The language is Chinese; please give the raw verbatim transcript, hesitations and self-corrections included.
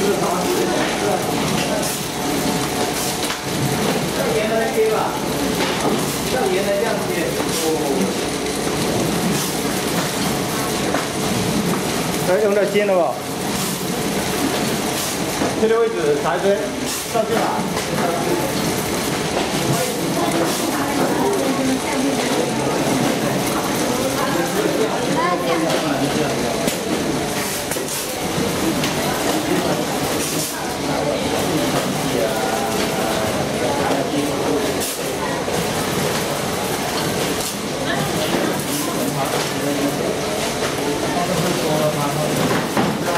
像原来贴吧，像原来这样贴。哎，用点尖的吧。这个位置裁针上去了。